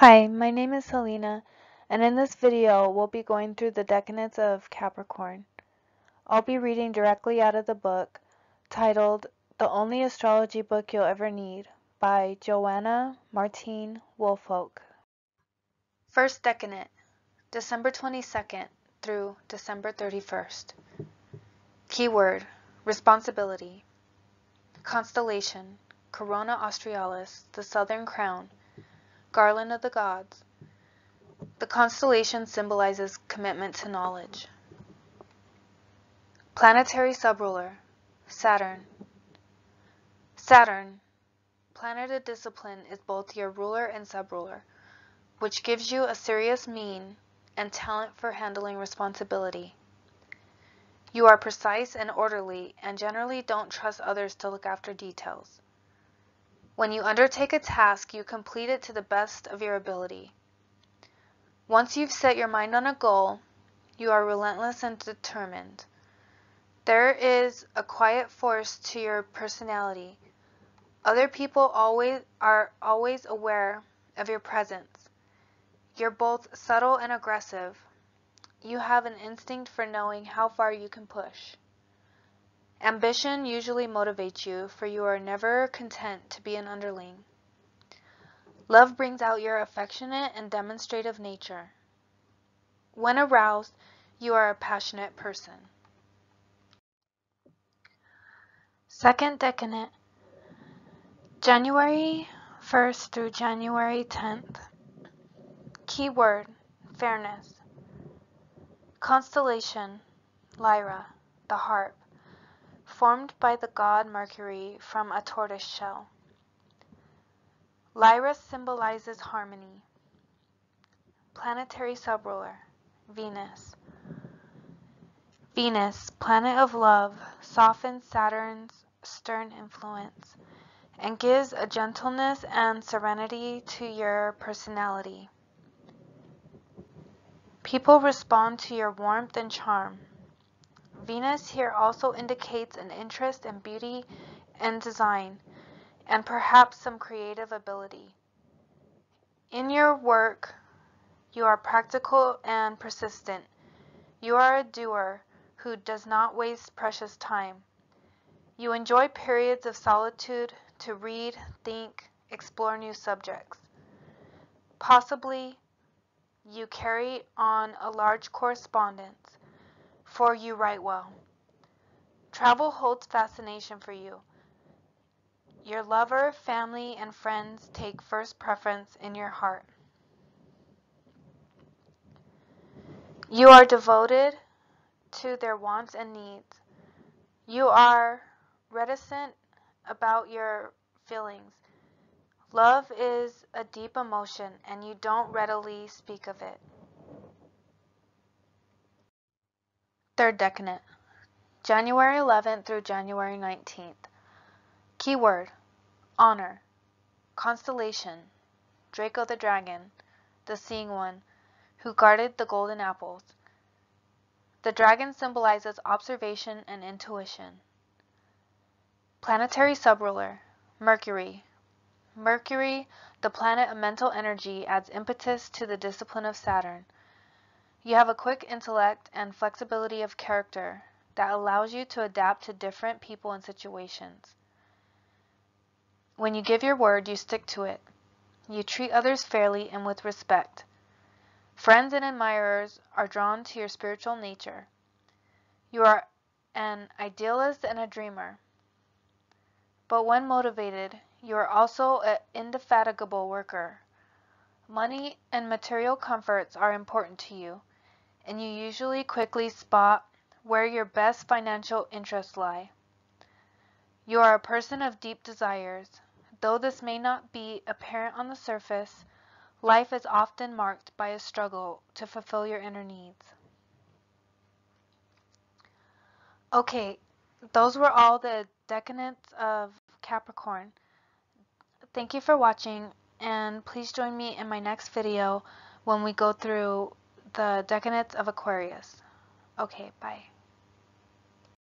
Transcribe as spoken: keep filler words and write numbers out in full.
Hi, my name is Helena, and in this video we'll be going through the decanates of Capricorn. I'll be reading directly out of the book titled The Only Astrology Book You'll Ever Need by Joanna Martine Woolfolk. First decanate, December twenty-second through December thirty-first. Keyword, responsibility. Constellation, Corona Australis, the Southern Crown. Garland of the Gods. The constellation symbolizes commitment to knowledge. Planetary subruler, Saturn. Saturn, planet of discipline, is both your ruler and subruler, which gives you a serious mien and talent for handling responsibility. You are precise and orderly and generally don't trust others to look after details. When you undertake a task, you complete it to the best of your ability. Once you've set your mind on a goal, you are relentless and determined. There is a quiet force to your personality. Other people always are always aware of your presence. You're both subtle and aggressive. You have an instinct for knowing how far you can push. Ambition usually motivates you, for you are never content to be an underling. Love brings out your affectionate and demonstrative nature. When aroused, you are a passionate person. Second decanate, January first through January tenth. Keyword, fairness. Constellation, Lyra, the harp, formed by the god Mercury from a tortoise shell. Lyra symbolizes harmony. Planetary subruler, Venus. Venus, planet of love, softens Saturn's stern influence and gives a gentleness and serenity to your personality. People respond to your warmth and charm. Venus here also indicates an interest in beauty and design, and perhaps some creative ability. In your work, you are practical and persistent. You are a doer who does not waste precious time. You enjoy periods of solitude to read, think, explore new subjects. Possibly, you carry on a large correspondence, for you write well. Travel holds fascination for you. Your lover, family, and friends take first preference in your heart. You are devoted to their wants and needs. You are reticent about your feelings. Love is a deep emotion, and you don't readily speak of it. Third decanate, January eleventh through January nineteenth. Keyword, honor. Constellation, Draco the dragon, the seeing one, who guarded the golden apples. The dragon symbolizes observation and intuition. Planetary subruler, Mercury. Mercury, the planet of mental energy, adds impetus to the discipline of Saturn. You have a quick intellect and flexibility of character that allows you to adapt to different people and situations. When you give your word, you stick to it. You treat others fairly and with respect. Friends and admirers are drawn to your spiritual nature. You are an idealist and a dreamer. But when motivated, you are also an indefatigable worker. Money and material comforts are important to you, and you usually quickly spot where your best financial interests lie. You are a person of deep desires. Though this may not be apparent on the surface, life is often marked by a struggle to fulfill your inner needs. Okay, those were all the decanates of Capricorn. Thank you for watching, and please join me in my next video when we go through the decanates of Aquarius. Okay, bye.